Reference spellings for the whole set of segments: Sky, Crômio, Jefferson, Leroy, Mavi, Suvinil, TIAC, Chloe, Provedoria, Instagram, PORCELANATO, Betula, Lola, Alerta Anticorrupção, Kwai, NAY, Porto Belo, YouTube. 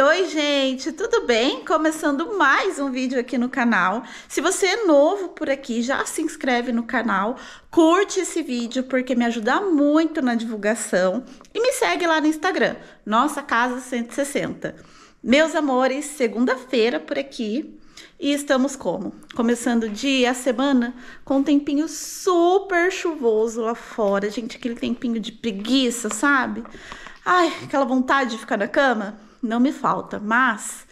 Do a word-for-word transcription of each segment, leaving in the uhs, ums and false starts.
Oi, oi, gente! Tudo bem? Começando mais um vídeo aqui no canal. Se você é novo por aqui, já se inscreve no canal, curte esse vídeo porque me ajuda muito na divulgação e me segue lá no Instagram, Nossa Casa cento e sessenta. Meus amores, segunda-feira por aqui. E estamos como? Começando o dia, a semana, com um tempinho super chuvoso lá fora. Gente, aquele tempinho de preguiça, sabe? Ai, aquela vontade de ficar na cama, não me falta. Mas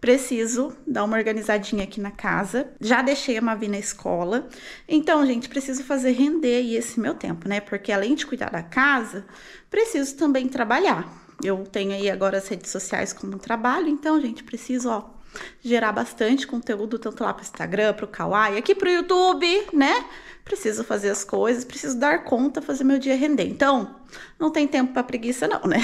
preciso dar uma organizadinha aqui na casa. Já deixei a Mavi na escola. Então, gente, preciso fazer render aí esse meu tempo, né? Porque além de cuidar da casa, preciso também trabalhar. Eu tenho aí agora as redes sociais como trabalho. Então, gente, preciso, ó, gerar bastante conteúdo, tanto lá pro Instagram, pro Kwai, aqui pro YouTube, né? Preciso fazer as coisas, preciso dar conta, fazer meu dia render. Então, não tem tempo pra preguiça não, né?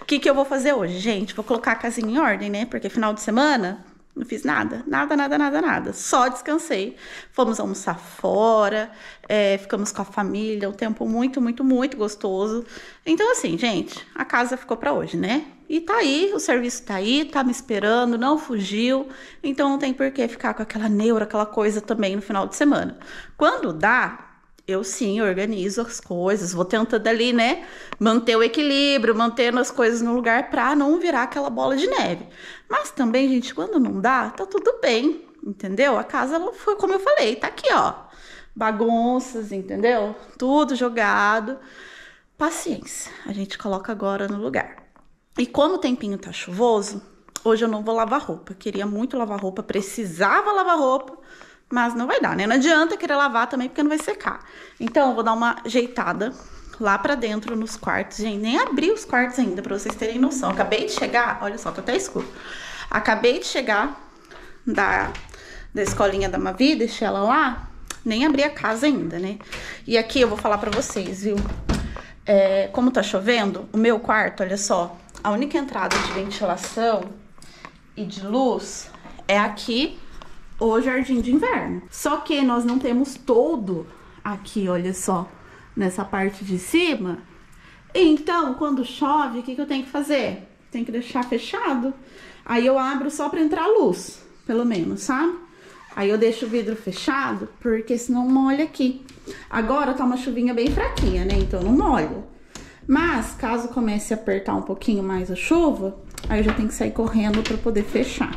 O que que eu vou fazer hoje, gente? Vou colocar a casinha em ordem, né? Porque final de semana não fiz nada, nada, nada, nada, nada. Só descansei. Fomos almoçar fora, é, ficamos com a família, um tempo muito, muito, muito gostoso. Então, assim, gente, a casa ficou pra hoje, né? E tá aí, o serviço tá aí, tá me esperando, não fugiu. Então, não tem por que ficar com aquela neura, aquela coisa também no final de semana. Quando dá, eu sim organizo as coisas, vou tentando ali, né, manter o equilíbrio, mantendo as coisas no lugar pra não virar aquela bola de neve. Mas também, gente, quando não dá, tá tudo bem, entendeu? A casa, ela foi como eu falei, tá aqui, ó, bagunças, entendeu? Tudo jogado. Paciência, a gente coloca agora no lugar. E como o tempinho tá chuvoso, hoje eu não vou lavar roupa. Eu queria muito lavar roupa, precisava lavar roupa, mas não vai dar, né? Não adianta querer lavar também, porque não vai secar. Então, eu vou dar uma ajeitada lá pra dentro nos quartos. Gente, nem abri os quartos ainda, pra vocês terem noção. Acabei de chegar... Olha só, tá até escuro. Acabei de chegar da, da escolinha da Mavi, deixei ela lá. Nem abri a casa ainda, né? E aqui eu vou falar pra vocês, viu? É, como tá chovendo, o meu quarto, olha só, a única entrada de ventilação e de luz é aqui, o jardim de inverno. Só que nós não temos todo aqui, olha só, nessa parte de cima. Então, quando chove, o que que eu tenho que fazer? Tem que deixar fechado. Aí eu abro só pra entrar a luz, pelo menos, sabe? Aí eu deixo o vidro fechado, porque senão molha aqui. Agora tá uma chuvinha bem fraquinha, né? Então não molha. Mas, caso comece a apertar um pouquinho mais a chuva, aí eu já tenho que sair correndo pra poder fechar.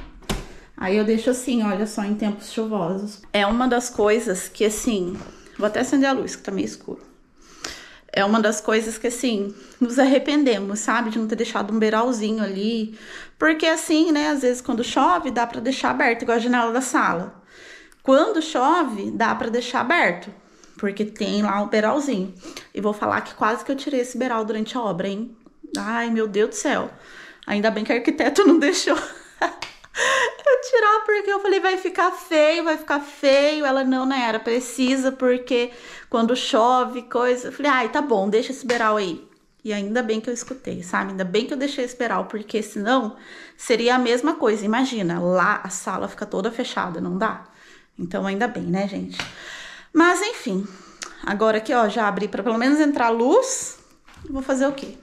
Aí eu deixo assim, olha só, em tempos chuvosos. É uma das coisas que, assim... Vou até acender a luz, que tá meio escuro. É uma das coisas que, assim, nos arrependemos, sabe? De não ter deixado um beiralzinho ali. Porque, assim, né? Às vezes, quando chove, dá pra deixar aberto, igual a janela da sala. Quando chove, dá pra deixar aberto. Porque tem lá um beiralzinho. E vou falar que quase que eu tirei esse beiral durante a obra, hein? Ai, meu Deus do céu. Ainda bem que o arquiteto não deixou... eu tirar, porque eu falei, vai ficar feio, vai ficar feio. Ela, não, não era, precisa, porque quando chove, coisa... Eu falei, ai, tá bom, deixa esse beiral aí. E ainda bem que eu escutei, sabe? Ainda bem que eu deixei esse beiral, porque senão seria a mesma coisa. Imagina, lá a sala fica toda fechada, não dá? Então, ainda bem, né, gente? Mas, enfim, agora aqui, ó, já abri pra pelo menos entrar a luz. Vou fazer o quê?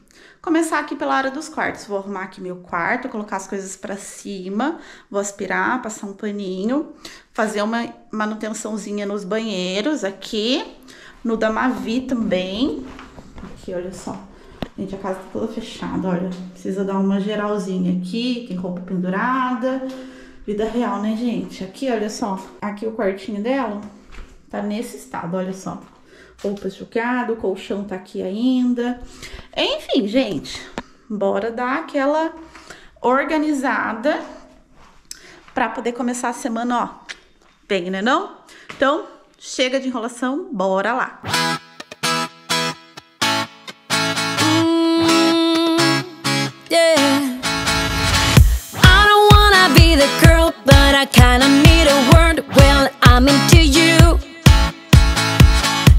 Começar aqui pela área dos quartos. Vou arrumar aqui meu quarto, colocar as coisas pra cima, vou aspirar, passar um paninho, fazer uma manutençãozinha nos banheiros aqui, no da Mavi também. Aqui, olha só. Gente, a casa tá toda fechada, olha. Precisa dar uma geralzinha aqui, tem roupa pendurada. Vida real, né, gente? Aqui, olha só. Aqui o quartinho dela tá nesse estado, olha só. Roupas jogadas, o colchão tá aqui ainda. Enfim, gente, bora dar aquela organizada pra poder começar a semana, ó, bem, né não? Então, chega de enrolação, bora lá! Mm, yeah. I don't wanna be the girl, but I kinda need a word, well, I'm into you.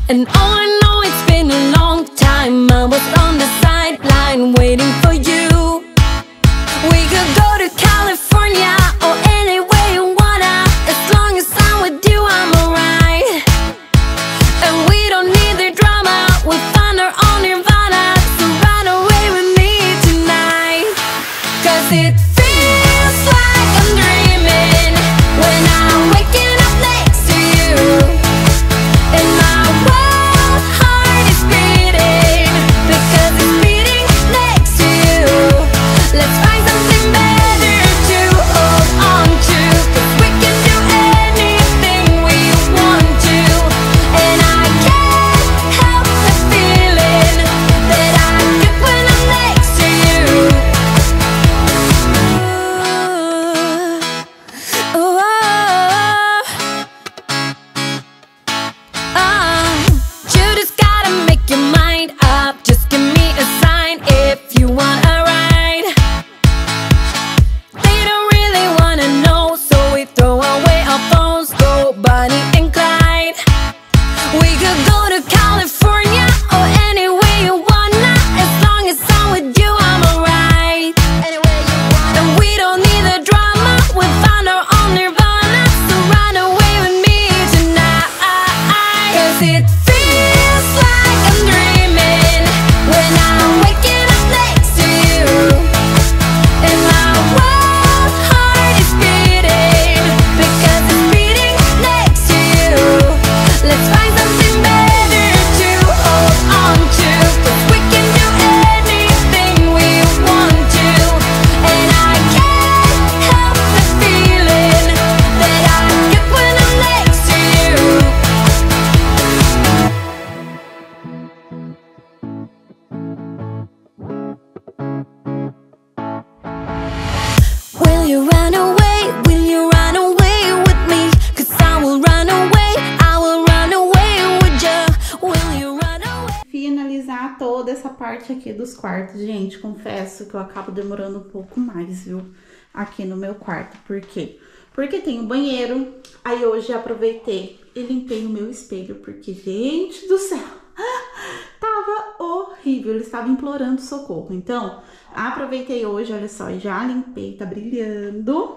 And all I know, it's been a long time. I was on the sideline waiting for you. We could go to California or anywhere you wanna. As long as I'm with you, I'm alright. And we don't need the drama. We'll find our own nirvana. So run away with me tonight, 'cause it feels Toda essa parte aqui dos quartos, gente, confesso que eu acabo demorando um pouco mais, viu, aqui no meu quarto. Por quê? Porque tem o banheiro, aí hoje aproveitei e limpei o meu espelho, porque, gente do céu, tava horrível, ele estava implorando socorro. Então, aproveitei hoje, olha só, e já limpei, tá brilhando.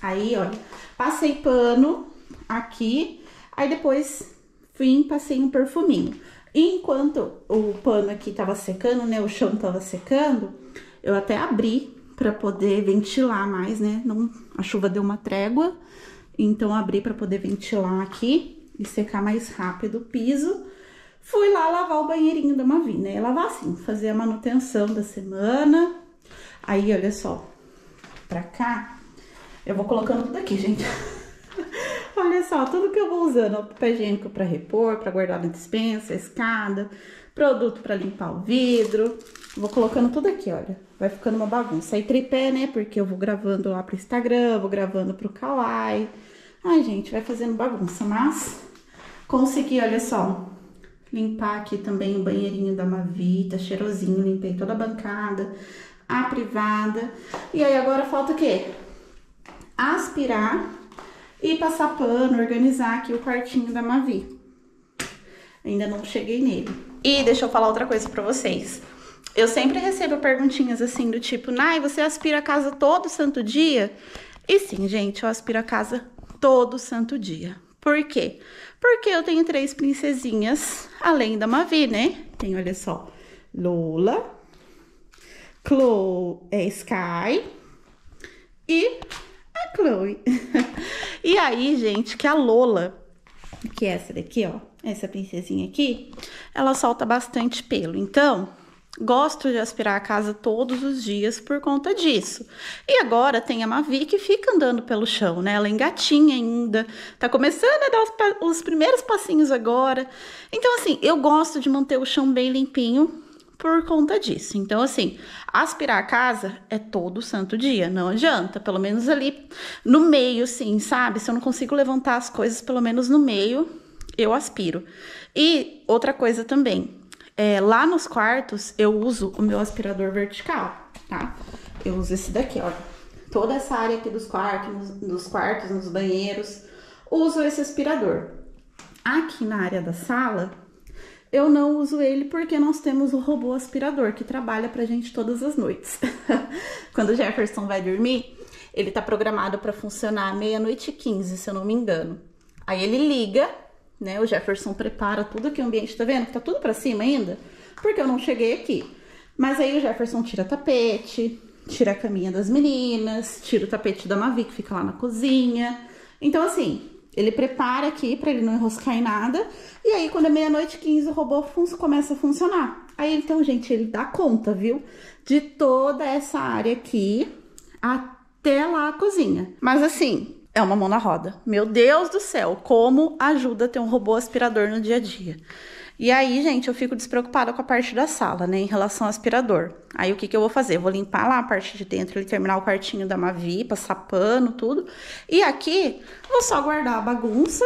Aí, olha, passei pano aqui, aí depois fui, passei um perfuminho. Enquanto o pano aqui tava secando, né, o chão tava secando, eu até abri pra poder ventilar mais, né, não, a chuva deu uma trégua, então eu abri pra poder ventilar aqui e secar mais rápido o piso. Fui lá lavar o banheirinho da Mavi, né, lavar assim, fazer a manutenção da semana. Aí, olha só, pra cá, eu vou colocando tudo aqui, gente. Olha só, tudo que eu vou usando, ó, papel higiênico pra repor, pra guardar na despensa, escada, produto pra limpar o vidro. Vou colocando tudo aqui, olha, vai ficando uma bagunça. Aí tripé, né, porque eu vou gravando lá pro Instagram, vou gravando pro Kwai. Ai, gente, vai fazendo bagunça, mas consegui, olha só, limpar aqui também o banheirinho da Mavi, tá cheirosinho, limpei toda a bancada, a privada. E aí agora falta o quê? Aspirar e passar pano, organizar aqui o quartinho da Mavi. Ainda não cheguei nele. E deixa eu falar outra coisa pra vocês. Eu sempre recebo perguntinhas assim, do tipo, Nai, você aspira a casa todo santo dia? E sim, gente, eu aspiro a casa todo santo dia. Por quê? Porque eu tenho três princesinhas, além da Mavi, né? Tem, olha só, Lola, Chloe, é, Sky e... a Chloe. E aí, gente, que a Lola, que é essa daqui, ó, essa princesinha aqui, ela solta bastante pelo. Então, gosto de aspirar a casa todos os dias por conta disso. E agora tem a Mavi, que fica andando pelo chão, né? Ela é engatinha ainda, tá começando a dar os, pa os primeiros passinhos agora. Então, assim, eu gosto de manter o chão bem limpinho por conta disso. Então, assim, aspirar a casa é todo santo dia, não adianta, pelo menos ali no meio, sim, sabe? Se eu não consigo levantar as coisas, pelo menos no meio, eu aspiro. E outra coisa também, é, lá nos quartos, eu uso o meu aspirador vertical, tá? Eu uso esse daqui, ó, toda essa área aqui dos quartos, nos quartos, nos banheiros, uso esse aspirador. Aqui na área da sala, eu não uso ele porque nós temos o robô aspirador que trabalha pra gente todas as noites. Quando o Jefferson vai dormir, ele tá programado pra funcionar meia-noite e quinze, se eu não me engano. Aí ele liga, né? O Jefferson prepara tudo aqui, o ambiente, tá vendo? Tá tudo pra cima ainda, porque eu não cheguei aqui. Mas aí o Jefferson tira tapete, tira a caminha das meninas, tira o tapete da Mavi, que fica lá na cozinha. Então, assim, ele prepara aqui pra ele não enroscar em nada. E aí, quando é meia-noite e quinze, o robô começa a funcionar. Aí, então, gente, ele dá conta, viu? De toda essa área aqui até lá a cozinha. Mas, assim, é uma mão na roda. Meu Deus do céu, como ajuda ter um robô aspirador no dia a dia. E aí, gente, eu fico despreocupada com a parte da sala, né? Em relação ao aspirador. Aí, o que que eu vou fazer? Eu vou limpar lá a parte de dentro, ele terminar o quartinho da Mavi, passar pano, tudo. E aqui, vou só guardar a bagunça.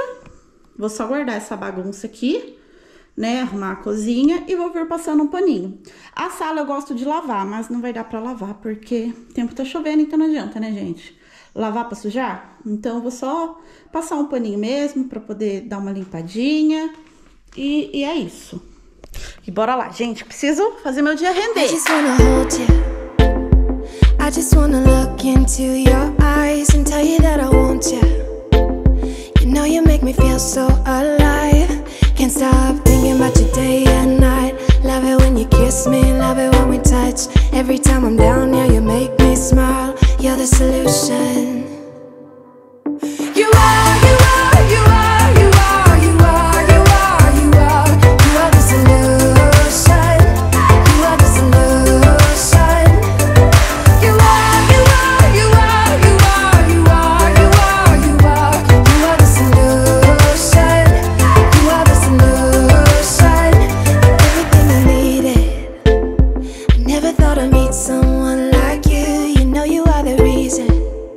Vou só guardar essa bagunça aqui, né? Arrumar a cozinha e vou vir passando um paninho. A sala eu gosto de lavar, mas não vai dar pra lavar, porque o tempo tá chovendo, então não adianta, né, gente? Lavar pra sujar? Então, eu vou só passar um paninho mesmo pra poder dar uma limpadinha. E, e é isso. E bora lá, gente. Preciso fazer meu dia render. I just wanna look into your eyes and tell you that I want you. You know you make me feel so alive. Can't stop thinking about you day and night. Love it when you kiss me, love it when we touch. Every time I'm down, yeah, you make me smile. You're the solution. You are, you are, you are, you are, you are, you are, you are. You are the solution. You are the solution. You are, you are, you are, you are, you are, you are, you are. You are the solution. You are the solution. Everything I needed. I never thought I'd meet someone like you. You know you are the reason.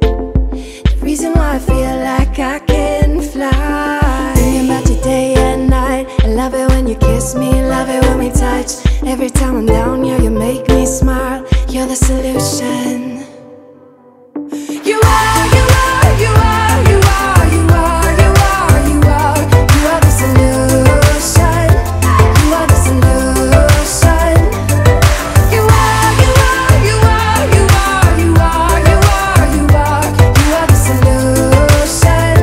The reason why I feel like I can fly. Thinking about you day and night. I love it when you kiss me, love it when we touch. Every time I'm down, yeah, you make me smile. You're the solution. You are, you are, you are, you are, you are, you are, you are. You are the solution. You are the solution. You are, you are, you are, you are, you are, you are, you are. You are the solution.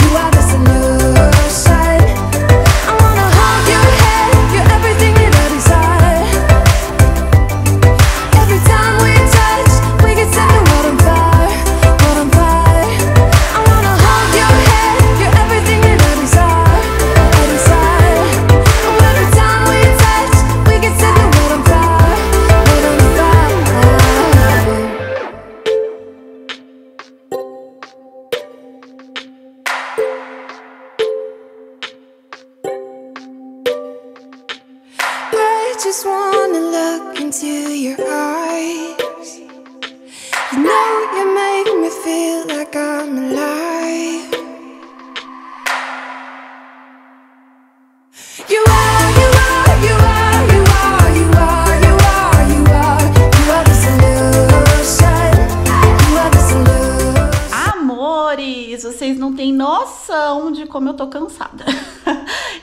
You are the solution. I wanna hold your head. You're everything that I desire. Every time we touch, we can set the world on fire, world on fire. I wanna hold your head. You're everything that I desire, I desire. Every time we touch, we can set the world on fire, world on fire. I just wanna look into your eyes. You know you make me feel like I'm alive. You are, you are, you are, you are, you are, you are, you are. You are the solution. You are the solution. Amores, vocês não têm noção de como eu tô cansada.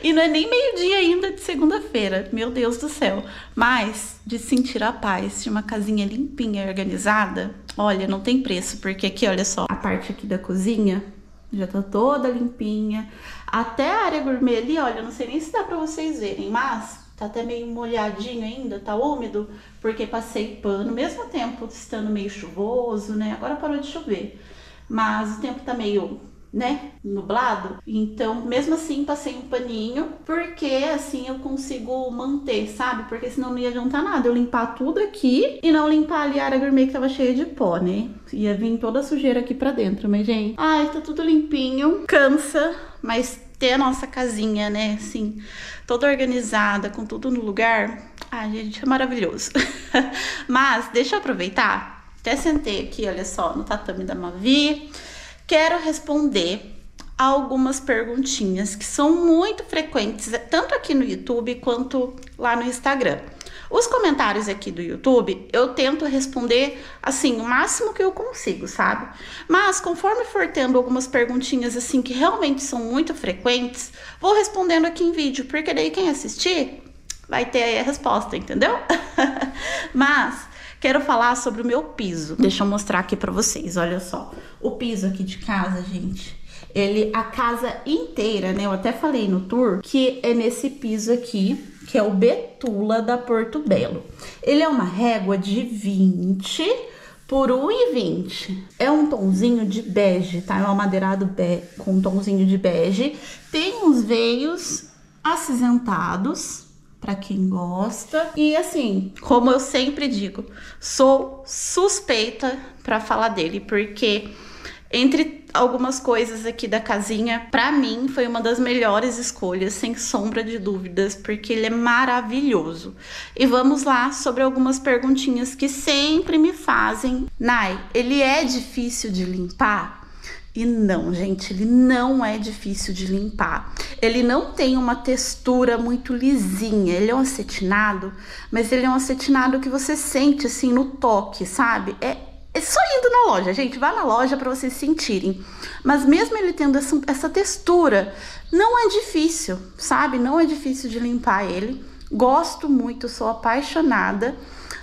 E não é nem meio-dia ainda de segunda-feira, meu Deus do céu. Mas de sentir a paz de uma casinha limpinha e organizada, olha, não tem preço, porque aqui, olha só, a parte aqui da cozinha já tá toda limpinha. Até a área gourmet ali, olha, não sei nem se dá pra vocês verem, mas tá até meio molhadinho ainda, tá úmido, porque passei pano, mesmo tempo estando meio chuvoso, né? Agora parou de chover, mas o tempo tá meio, né, nublado, então mesmo assim passei um paninho, porque assim eu consigo manter, sabe, porque senão não ia adiantar nada eu limpar tudo aqui e não limpar ali a área gourmet que tava cheia de pó, né, ia vir toda a sujeira aqui pra dentro. Mas gente, ai, tá tudo limpinho, cansa, mas ter a nossa casinha, né, assim, toda organizada, com tudo no lugar, ai gente, é maravilhoso. Mas deixa eu aproveitar, até sentei aqui, olha só, no tatame da Mavi. Quero responder algumas perguntinhas que são muito frequentes, tanto aqui no YouTube quanto lá no Instagram. Os comentários aqui do YouTube, eu tento responder, assim, o máximo que eu consigo, sabe? Mas conforme for tendo algumas perguntinhas, assim, que realmente são muito frequentes, vou respondendo aqui em vídeo, porque daí quem assistir vai ter aí a resposta, entendeu? Mas quero falar sobre o meu piso. Deixa eu mostrar aqui pra vocês, olha só. O piso aqui de casa, gente, ele, a casa inteira, né? Eu até falei no tour que é nesse piso aqui, que é o Betula da Porto Belo. Ele é uma régua de vinte por um e vinte. É um tonzinho de bege, tá? É um amadeirado be com um tonzinho de bege. Tem uns veios acinzentados, pra quem gosta. E assim, como eu sempre digo, sou suspeita pra falar dele, porque entre algumas coisas aqui da casinha, pra mim foi uma das melhores escolhas, sem sombra de dúvidas, porque ele é maravilhoso. E vamos lá sobre algumas perguntinhas que sempre me fazem. Nai, ele é difícil de limpar? E não, gente, ele não é difícil de limpar. Ele não tem uma textura muito lisinha, ele é um acetinado, mas ele é um acetinado que você sente, assim, no toque, sabe? É, é só indo na loja, gente, vá na loja para vocês sentirem. Mas mesmo ele tendo essa, essa textura, não é difícil, sabe? Não é difícil de limpar ele. Gosto muito, sou apaixonada.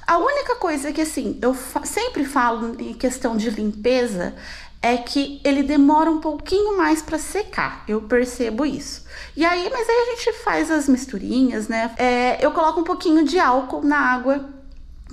A única coisa que, assim, eu fa- sempre falo em questão de limpeza é que ele demora um pouquinho mais para secar, eu percebo isso. E aí, mas aí a gente faz as misturinhas, né? É, eu coloco um pouquinho de álcool na água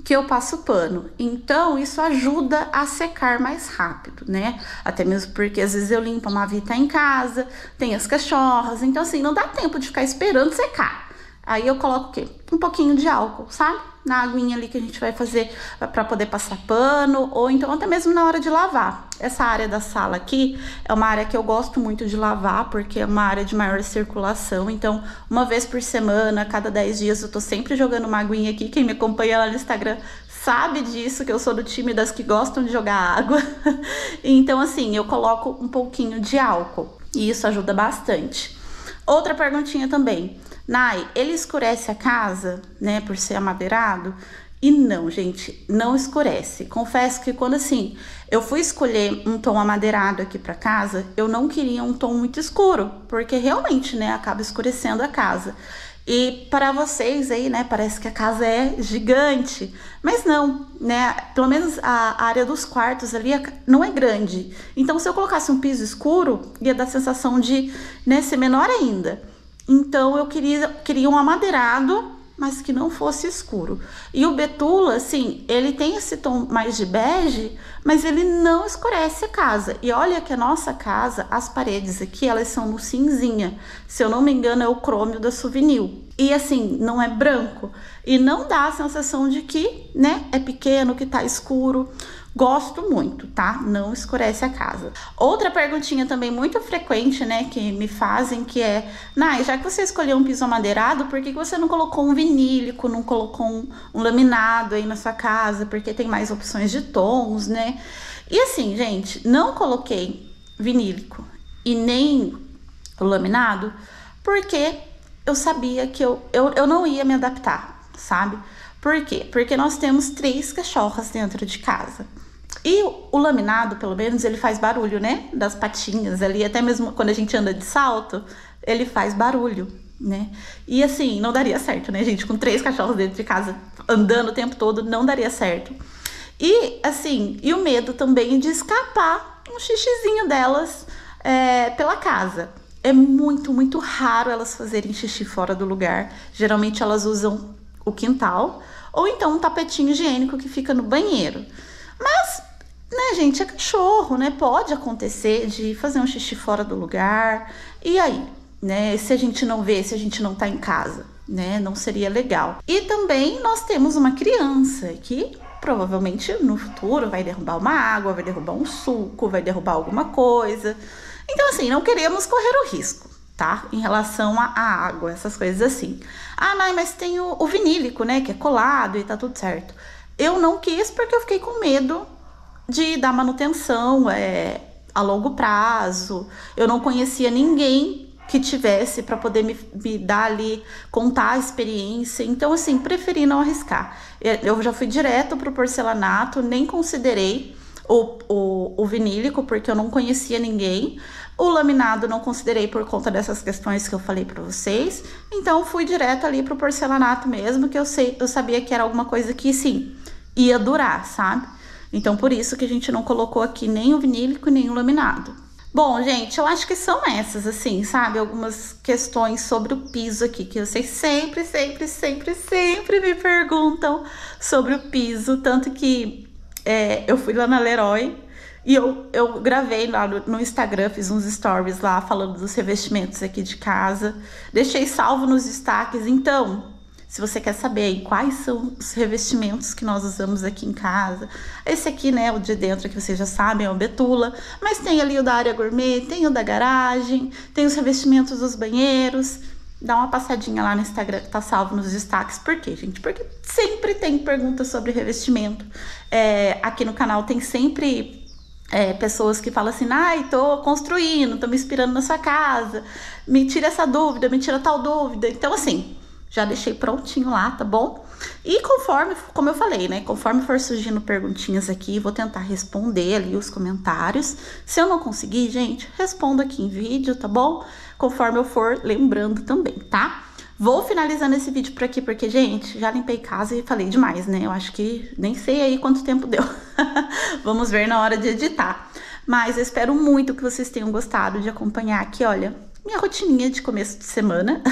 que eu passo pano, então isso ajuda a secar mais rápido, né? Até mesmo porque às vezes eu limpo, a Mavi tá em casa, tem as cachorras, então assim, não dá tempo de ficar esperando secar. Aí eu coloco o quê? Um pouquinho de álcool, sabe? Na aguinha ali que a gente vai fazer para poder passar pano, ou então até mesmo na hora de lavar. Essa área da sala aqui é uma área que eu gosto muito de lavar, porque é uma área de maior circulação, então uma vez por semana, a cada dez dias, eu tô sempre jogando uma aguinha aqui. Quem me acompanha lá no Instagram sabe disso, que eu sou do time das que gostam de jogar água. Então assim, eu coloco um pouquinho de álcool, e isso ajuda bastante. Outra perguntinha também. Nai, ele escurece a casa, né, por ser amadeirado? E não, gente, não escurece. Confesso que quando, assim, eu fui escolher um tom amadeirado aqui pra casa, eu não queria um tom muito escuro, porque realmente, né, acaba escurecendo a casa. E para vocês aí, né, parece que a casa é gigante, mas não, né, pelo menos a área dos quartos ali não é grande. Então, se eu colocasse um piso escuro, ia dar a sensação de, né, ser menor ainda. Então, eu queria, queria um amadeirado, mas que não fosse escuro. E o Betula, assim, ele tem esse tom mais de bege, mas ele não escurece a casa. E olha que a nossa casa, as paredes aqui, elas são no cinzinha. Se eu não me engano, é o Crômio da Suvinil. E, assim, não é branco. E não dá a sensação de que, né, é pequeno, que tá escuro. Gosto muito, tá? Não escurece a casa. Outra perguntinha também muito frequente, né, que me fazem, que é: Nai, já que você escolheu um piso amadeirado, por que você não colocou um vinílico, não colocou um, um laminado aí na sua casa? Porque tem mais opções de tons, né? E assim, gente, não coloquei vinílico e nem o laminado, porque eu sabia que eu, eu, eu não ia me adaptar, sabe? Por quê? Porque nós temos três cachorras dentro de casa. E o laminado, pelo menos, ele faz barulho, né? Das patinhas ali, até mesmo quando a gente anda de salto, ele faz barulho, né? E assim, não daria certo, né, gente? Com três cachorros dentro de casa, andando o tempo todo, não daria certo. E assim, e o medo também de escapar um xixizinho delas é, pela casa. É muito, muito raro elas fazerem xixi fora do lugar. Geralmente elas usam o quintal, ou então um tapetinho higiênico que fica no banheiro. Mas, né, gente, é cachorro, né? Pode acontecer de fazer um xixi fora do lugar. E aí, né? Se a gente não vê, se a gente não tá em casa, né? Não seria legal. E também nós temos uma criança que provavelmente no futuro vai derrubar uma água, vai derrubar um suco, vai derrubar alguma coisa. Então, assim, não queremos correr o risco, tá? Em relação à água, essas coisas assim. Ah, não, mas tem o, o vinílico, né? Que é colado e tá tudo certo. Eu não quis porque eu fiquei com medo de dar manutenção é, a longo prazo. Eu não conhecia ninguém que tivesse para poder me, me dar ali, contar a experiência. Então, assim, preferi não arriscar. Eu já fui direto pro porcelanato, nem considerei o, o, o vinílico, porque eu não conhecia ninguém. O laminado não considerei por conta dessas questões que eu falei para vocês. Então, fui direto ali pro porcelanato mesmo, que eu, sei, eu sabia que era alguma coisa que, sim, ia durar, sabe? Então, por isso que a gente não colocou aqui nem o vinílico e nem o laminado. Bom, gente, eu acho que são essas, assim, sabe? Algumas questões sobre o piso aqui, que vocês sempre, sempre, sempre, sempre me perguntam sobre o piso. Tanto que é, eu fui lá na Leroy e eu, eu gravei lá no, no Instagram, fiz uns stories lá falando dos revestimentos aqui de casa. Deixei salvo nos destaques. Então, se você quer saber aí quais são os revestimentos que nós usamos aqui em casa. Esse aqui, né, o de dentro que vocês já sabem, é o Betula. Mas tem ali o da área gourmet, tem o da garagem, tem os revestimentos dos banheiros. Dá uma passadinha lá no Instagram, que tá salvo nos destaques. Por quê, gente? Porque sempre tem perguntas sobre revestimento. É, aqui no canal tem sempre... É, pessoas que falam assim: ai, tô construindo, tô me inspirando na sua casa, me tira essa dúvida, me tira tal dúvida. Então, assim, já deixei prontinho lá, tá bom? E conforme, como eu falei, né, conforme for surgindo perguntinhas aqui, vou tentar responder ali os comentários. Se eu não conseguir, gente, respondo aqui em vídeo, tá bom? Conforme eu for lembrando também, tá? Vou finalizando esse vídeo por aqui, porque, gente, já limpei casa e falei demais, né? Eu acho que nem sei aí quanto tempo deu. Vamos ver na hora de editar. Mas eu espero muito que vocês tenham gostado de acompanhar aqui, olha, minha rotininha de começo de semana.